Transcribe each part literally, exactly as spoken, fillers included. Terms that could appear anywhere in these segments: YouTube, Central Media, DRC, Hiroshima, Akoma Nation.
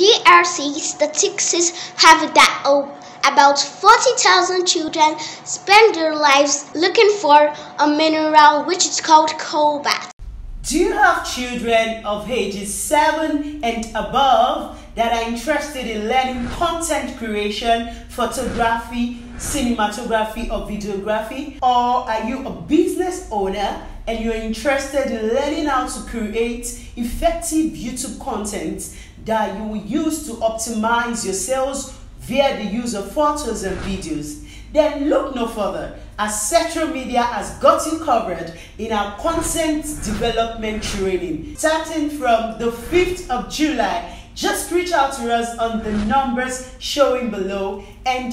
D R C statistics have that oh, about forty thousand children spend their lives looking for a mineral which is called cobalt. Do you have children of ages seven and above that are interested in learning content creation, photography, cinematography or videography? Or are you a business owner and you're interested in learning how to create effective YouTube content that you will use to optimize your sales via the use of photos and videos? Then look no further, as Central Media has got you covered in our content development training. Starting from the fifth of July, just reach out to us on the numbers showing below and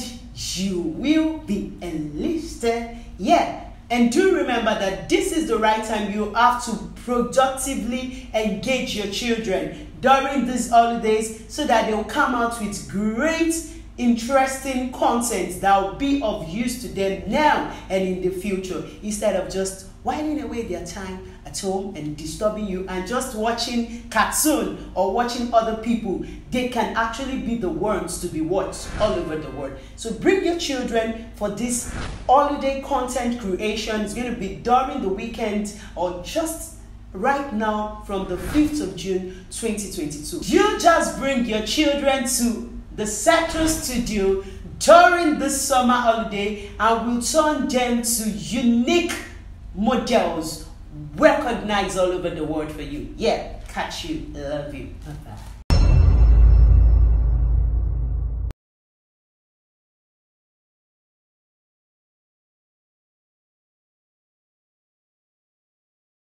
you will be enlisted. Yeah. And do remember that this is the right time you have to productively engage your children during these holidays so that they'll come out with great, interesting content that will be of use to them now and in the future, instead of just whiling away their time at home and disturbing you and just watching cartoon or watching other people. They can actually be the ones to be watched all over the world. So bring your children for this holiday content creation. It's going to be during the weekend or just right now from the fifth of June twenty twenty-two. You just bring your children to the Central Studio during the summer holiday and we'll turn them to unique models recognized all over the world for you. Yeah, catch you. Love you. Bye-bye.